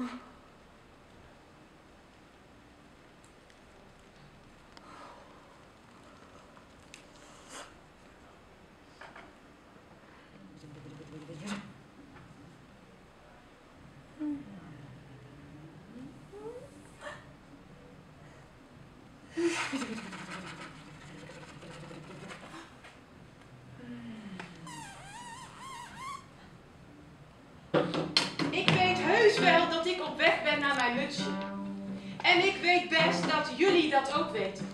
Ik weet heus wel dat ik op weg ben naar mijn hutje. En ik weet best dat jullie dat ook weten.